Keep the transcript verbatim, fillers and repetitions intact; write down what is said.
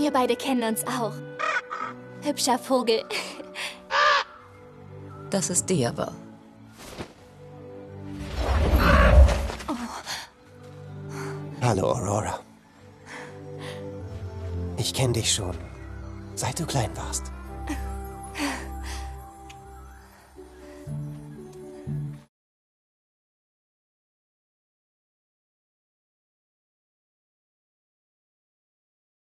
Wir beide kennen uns auch. Hübscher Vogel. Das ist Diaval. Oh. Hallo, Aurora. Ich kenne dich schon, seit du klein warst.